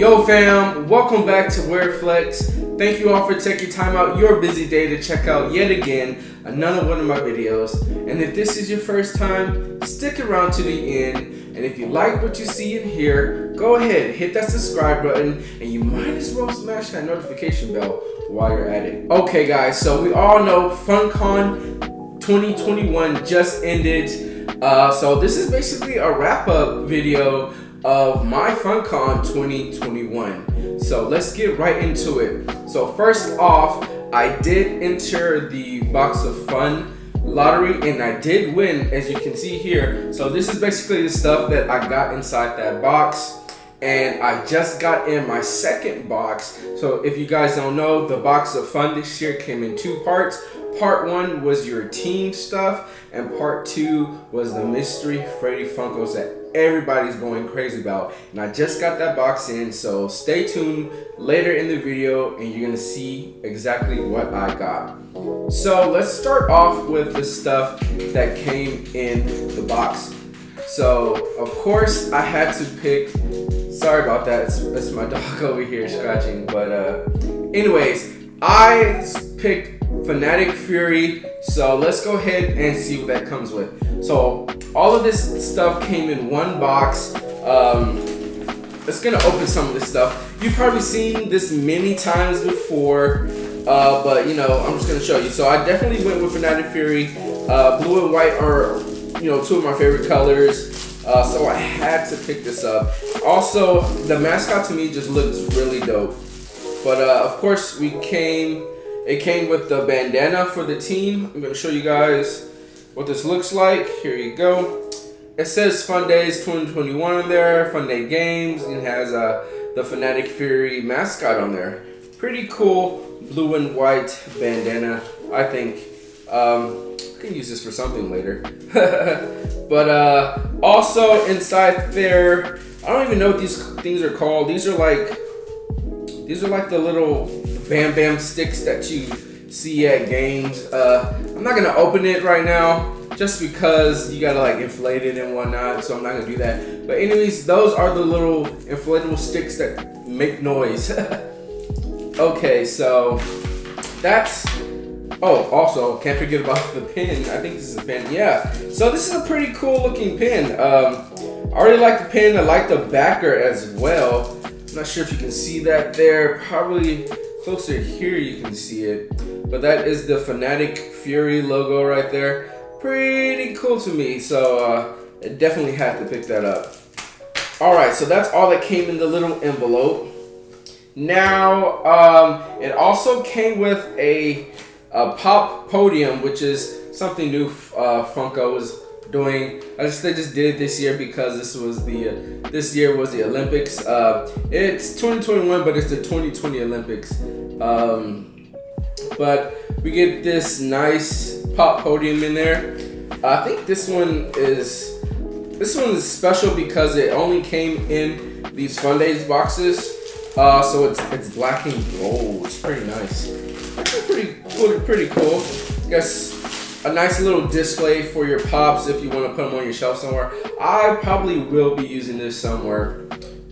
Yo fam, welcome back to Weird Flex. Thank you all for taking time out your busy day to check out yet again another one of my videos. And if this is your first time, stick around to the end. And if you like what you see and hear, go ahead, hit that subscribe button, and you might as well smash that notification bell while you're at it. Okay guys, so we all know FunCon 2021 just ended. So this is basically a wrap-up video of my FunCon 2021. So let's get right into it. So first off, I did enter the Box of Fun lottery and I did win, as you can see here. So this is basically the stuff that I got inside that box, and I just got in my second box. So if you guys don't know, the Box of Fun this year came in two parts. Part one was your team stuff, and part two was the mystery Freddy Funkos that everybody's going crazy about. And I just got that box in, so stay tuned later in the video and you're gonna see exactly what I got. So let's start off with the stuff that came in the box. So of course I had to pick, sorry about that, it's my dog over here scratching, but anyways, I picked Fnatic Fury, so let's go ahead and see what that comes with. So all of this stuff came in one box. It's gonna open some of this stuff. You've probably seen this many times before, but you know, I'm just gonna show you. So I definitely went with Fnatic Fury. Blue and white are, you know, two of my favorite colors, so I had to pick this up. Also, the mascot to me just looks really dope. But of course it came with the bandana for the team. I'm gonna show you guys what this looks like. Here you go. It says Fun Days 2021 on there, Fun Day Games, and it has the Fnatic Fury mascot on there. Pretty cool blue and white bandana, I think. I can use this for something later. But also inside there, I don't even know what these things are called. These are like the little Bam Bam sticks that you see at games. I'm not gonna open it right now just because you gotta like inflate it and whatnot, so I'm not gonna do that. But anyways, those are the little inflatable sticks that make noise. Okay, so that's, oh, also can't forget about the pin. I think this is a pin, yeah. So this is a pretty cool looking pin. I already like the pin, I like the backer as well. I'm not sure if you can see that there, probably closer here you can see it, but that is the Fnatic Fury logo right there. Pretty cool to me, so I definitely had to pick that up. Alright, so that's all that came in the little envelope. Now, it also came with a pop podium, which is something new Funko was doing. They just did it this year because this year was the Olympics. It's 2021, but it's the 2020 Olympics. But we get this nice pop podium in there. I think this one is special because it only came in these Fun Days boxes. So it's black and gold. It's pretty nice. It's pretty cool. I guess a nice little display for your pops if you want to put them on your shelf somewhere. I probably will be using this somewhere,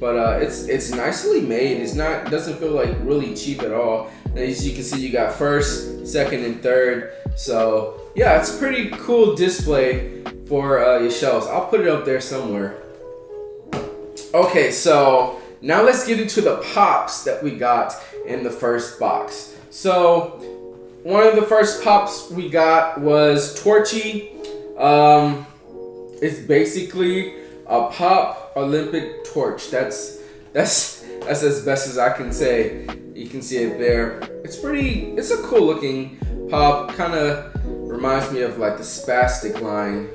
but it's nicely made. It's not, doesn't feel like really cheap at all. And as you can see, you got first, second, and third. So yeah, it's pretty cool display for your shelves. I'll put it up there somewhere. Okay, so now let's get into the pops that we got in the first box. So one of the first pops we got was Torchy. It's basically a pop Olympic torch. That's as best as I can say. You can see it there. It's a cool looking pop. Kind of reminds me of like the Spastic line.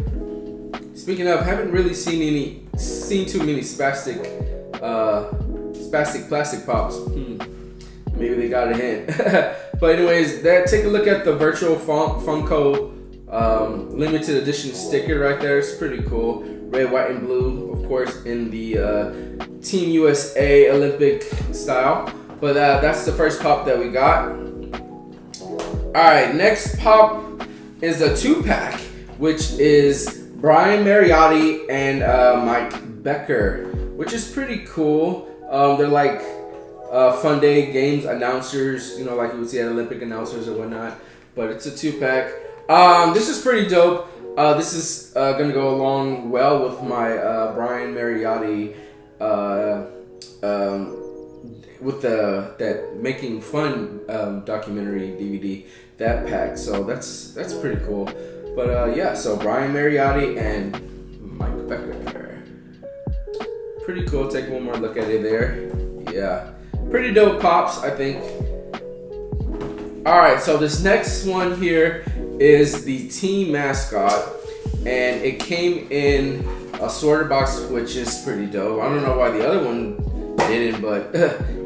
Speaking of, haven't really seen too many Spastic plastic pops. Maybe they got a hint. But anyways, take a look at the virtual Funko limited edition sticker right there. It's pretty cool. Red, white, and blue, of course, in the Team USA Olympic style. But that's the first pop that we got. All right, next pop is a 2-pack, which is Brian Mariotti and Mike Becker, which is pretty cool. They're like Fun Day Games announcers, you know, like you would see at Olympic announcers or whatnot. But it's a 2-pack. This is pretty dope. This is gonna go along well with my Brian Mariotti with that Making Fun documentary DVD, that pack. So that's pretty cool. But yeah, so Brian Mariotti and Mike Becker. Pretty cool. Take one more look at it there. Yeah, pretty dope pops, I think. All right, so this next one here is the team mascot, and it came in a sorter box, which is pretty dope. I don't know why the other one didn't, but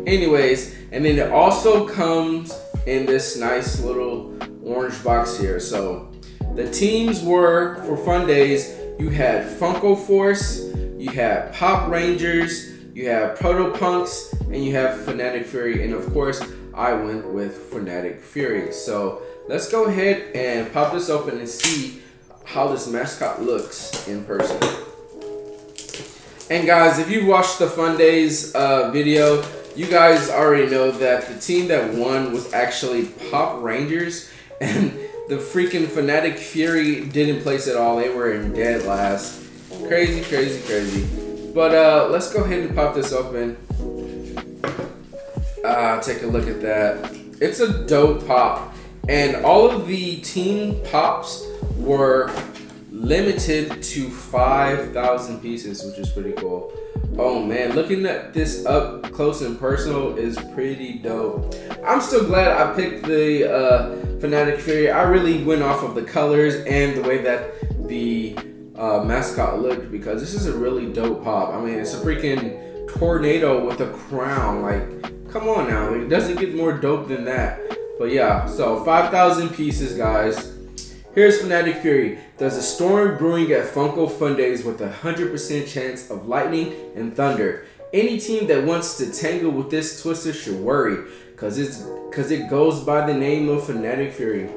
anyways. And then it also comes in this nice little orange box here. So the teams were, for Fun Days, you had Funko Force, you had Pop Rangers, you had Proto Punks, and you have Fnatic Fury. And of course, I went with Fnatic Fury. So let's go ahead and pop this open and see how this mascot looks in person. And guys, if you watched the Fun Days video, you guys already know that the team that won was actually Pop Rangers, and the freaking Fnatic Fury didn't place at all. They were in dead last. Crazy, crazy, crazy. But let's go ahead and pop this open. Take a look at that. It's a dope pop. And all of the team pops were limited to 5,000 pieces, which is pretty cool. Oh man, looking at this up close and personal is pretty dope. I'm still glad I picked the Fnatic Fury. I really went off of the colors and the way that the mascot looked, because this is a really dope pop. I mean, it's a freaking tornado with a crown. Like, come on now, it doesn't get more dope than that. But yeah, so 5,000 pieces, guys. Here's Fnatic Fury. There's a storm brewing at Funko Fun Days with a 100% chance of lightning and thunder. Any team that wants to tangle with this twister should worry, cause it goes by the name of Fnatic Fury.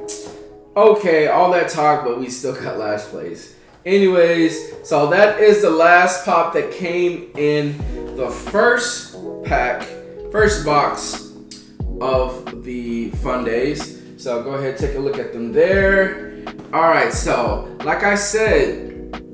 Okay, all that talk, but we still got last place. Anyways, so that is the last pop that came in the first pack, first box of the Fun Days. So go ahead, take a look at them there. All right, so like I said,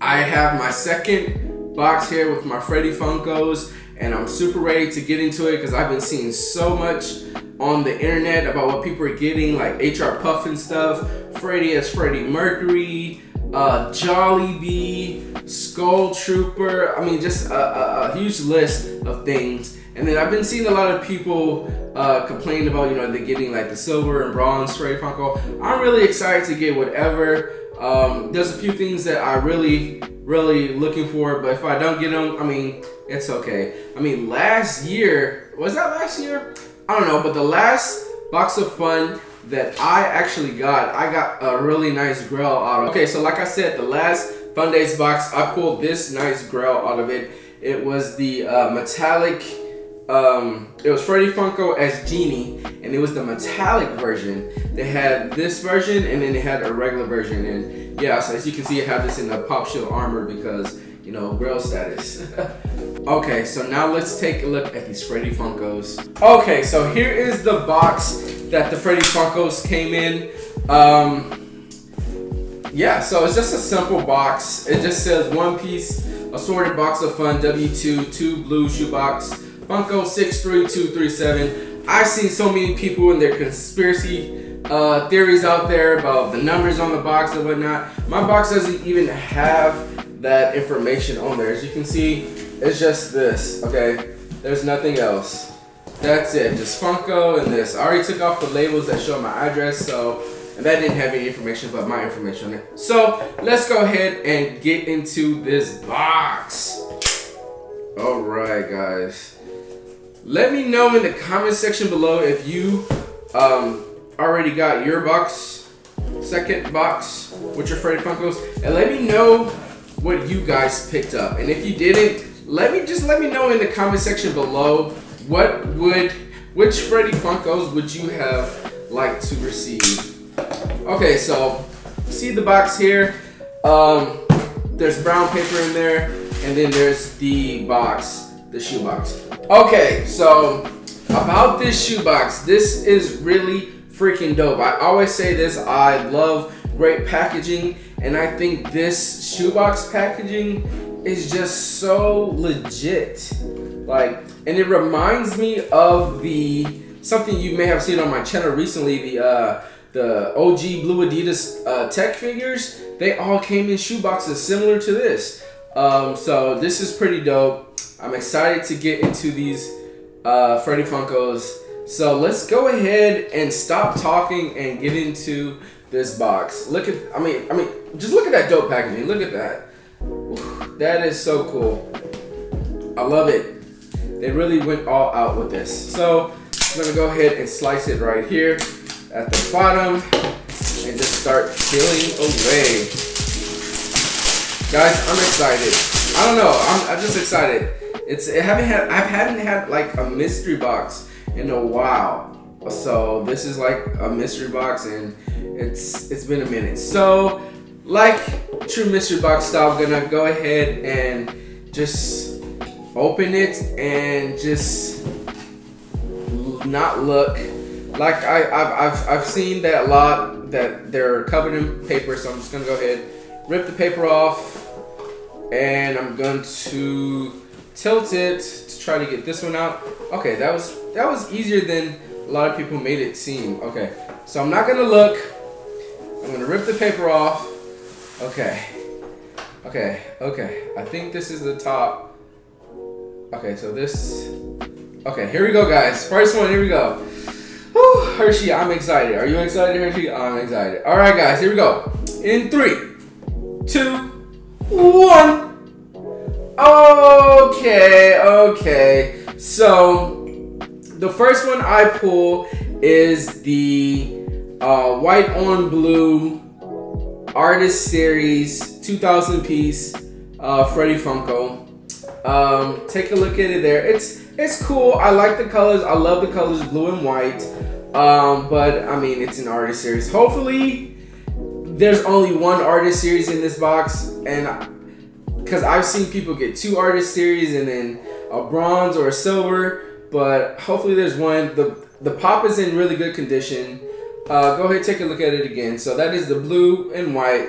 I have my second box here with my Freddy Funkos, and I'm super ready to get into it because I've been seeing so much on the internet about what people are getting, like HR Puff and stuff, Freddy as Freddie Mercury, Jollibee, Skull Trooper. I mean, just a huge list of things. And then I've been seeing a lot of people complain about, you know, they're getting like the silver and bronze Freddy Funko. I'm really excited to get whatever. There's a few things that I really looking for, but if I don't get them, I mean, it's okay. I mean, last year, was that last year? I don't know, but the last Box of Fun that I actually got, I got a really nice Grail out of it. Okay, so like I said, the last Fun Days box, I pulled this nice Grail out of it. It was the metallic, it was Freddy Funko as Genie, and it was the metallic version. They had this version, and then they had a regular version. And yeah, so as you can see, I have this in the Pop Shield armor because, you know, Grail status. Okay, so now let's take a look at these Freddy Funkos. Okay, so here is the box that the Freddy Funkos came in. Yeah, so it's just a simple box. It just says one piece, assorted Box of Fun, W2, 2 blue shoebox, Funko 63237. I've seen so many people and their conspiracy theories out there about the numbers on the box and whatnot. My box doesn't even have that information on there. As you can see, it's just this, okay? There's nothing else. That's it, just Funko and this. I already took off the labels that show my address, so, and that didn't have any information but my information on it. So let's go ahead and get into this box. All right, guys. Let me know in the comment section below if you already got your box, second box with your Freddy Funkos, and let me know what you guys picked up. And if you didn't, let me know in the comment section below which Freddy Funkos would you have liked to receive. Okay, so see the box here. There's brown paper in there, and then there's the box. the shoebox. Okay, so about this shoebox, this is really freaking dope. I always say this, I love great packaging, and I think this shoebox packaging is just so legit. Like, and it reminds me of the, something you may have seen on my channel recently, the OG Blue Adidas Tech figures. They all came in shoeboxes similar to this. So this is pretty dope. I'm excited to get into these Freddy Funkos. So let's go ahead and stop talking and get into this box. Look at, I mean, just look at that dope packaging. Look at that. Oof, that is so cool. I love it. They really went all out with this. So I'm gonna go ahead and slice it right here at the bottom and just start peeling away. Guys, I'm excited. I don't know, I'm just excited. I haven't had like a mystery box in a while. So this is like a mystery box, and it's been a minute. So like true mystery box style, I'm gonna go ahead and just open it and just not look. Like I've seen that a lot, that they're covered in paper, so I'm just gonna go ahead, rip the paper off, and I'm going to tilt it to try to get this one out. Okay, that was easier than a lot of people made it seem. Okay, so I'm not gonna look. I'm gonna rip the paper off. Okay, okay, okay. I think this is the top. Okay, so this. Okay, here we go, guys. First one, here we go. Whew, Hershey, I'm excited. Are you excited, Hershey? I'm excited. All right, guys, here we go. In 3, 2, 1. Okay, okay. So the first one I pull is the white on blue artist series 2000 piece Freddy Funko. Take a look at it there. It's cool. I like the colors. I love the colors, blue and white. But I mean, it's an artist series. Hopefully there's only one artist series in this box, and because I've seen people get 2 artist series and then a bronze or a silver. But hopefully there's one. The pop is in really good condition. Go ahead, take a look at it again. So that is the blue and white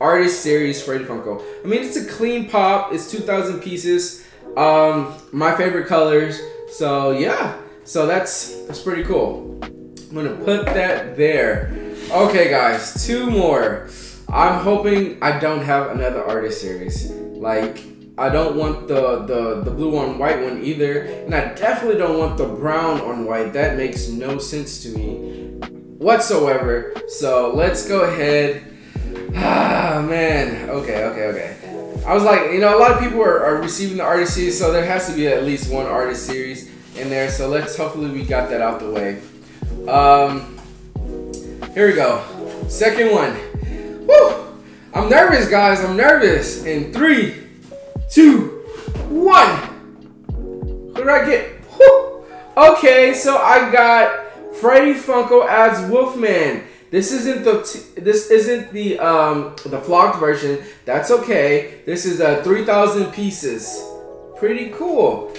artist series Freddy Funko. I mean, it's a clean pop. It's 2,000 pieces. My favorite colors. So yeah. So that's pretty cool. I'm gonna put that there. Okay, guys, 2 more. I'm hoping I don't have another artist series. Like, I don't want the blue on white one either, and I definitely don't want the brown on white. That makes no sense to me whatsoever. So let's go ahead. Ah, man. Okay, okay, okay. I was like, you know, a lot of people are receiving the artist series, so there has to be at least one artist series in there. So let's, hopefully we got that out the way. Here we go. Second one. Woo! I'm nervous, guys. I'm nervous. In 3, 2, 1. What did I get? Whew. Okay, so I got Freddy Funko as Wolfman. This isn't the vlogged version. That's okay. This is 3,000 pieces. Pretty cool.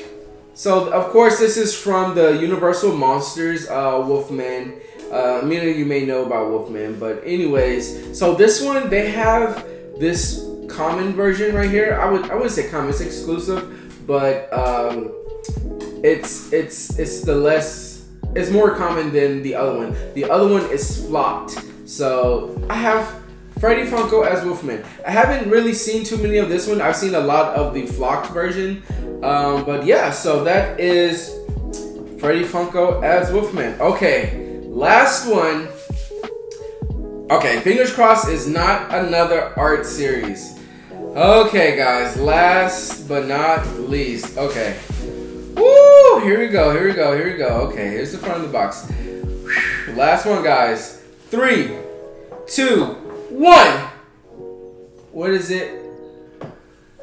So of course this is from the Universal Monsters Wolfman. Many of you may know about Wolfman, but anyways, so this one, they have this common version right here. I would say common, it's exclusive, but it's more common than the other one. The other one is flopped. So I have Freddy Funko as Wolfman. I haven't really seen too many of this one. I've seen a lot of the flopped version, but yeah, so that is Freddy Funko as Wolfman. Okay, last one. Okay, fingers crossed is not another art series. Okay, guys, last but not least. Okay. Woo! Here we go, here we go, here we go. Okay, here's the front of the box. Last one, guys. 3, 2, 1. What is it?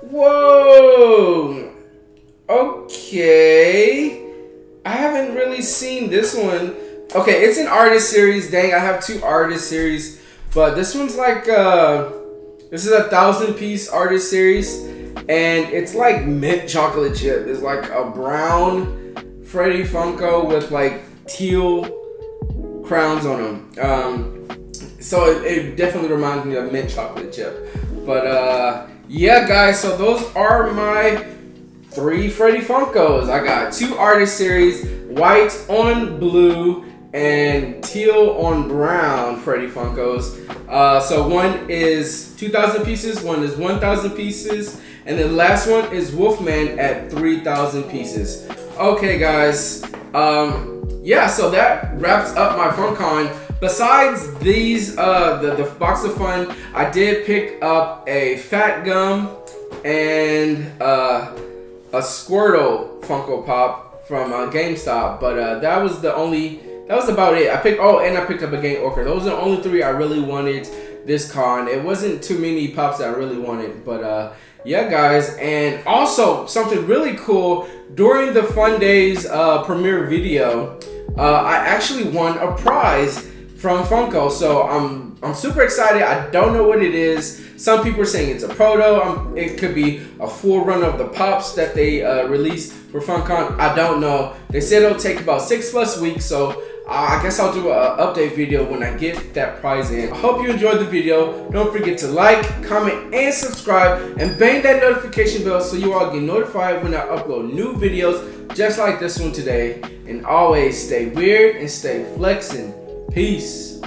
Whoa! Okay. I haven't really seen this one. Okay, it's an artist series. Dang, I have 2 artist series. But this one's like, this is a 1,000 piece artist series. and it's like mint chocolate chip. It's like a brown Freddy Funko with like teal crowns on them. So it definitely reminds me of mint chocolate chip. But yeah, guys, so those are my 3 Freddy Funkos. I got 2 artist series, white on blue and teal on brown Freddy Funkos. So one is 2,000 pieces, one is 1,000 pieces, and the last one is Wolfman at 3,000 pieces. Okay, guys, yeah, so that wraps up my FunCon. Besides these, the Box of Fun, I did pick up a Fat Gum and a Squirtle Funko Pop from GameStop, but that was the only, that was about it. I picked, oh, and I picked up a Gang Orca. Those are the only 3 I really wanted this con. It wasn't too many pops that I really wanted, but yeah, guys. And also something really cool, during the Fun Days premiere video, I actually won a prize from Funko, so I'm super excited. I don't know what it is. Some people are saying it's a proto. It could be a full run of the pops that they released for FunCon. I don't know. They said it'll take about 6+ weeks, so I guess I'll do an update video when I get that prize in. I hope you enjoyed the video. Don't forget to like, comment, and subscribe, and bang that notification bell so you all get notified when I upload new videos just like this one today. And always stay weird and stay flexing. Peace.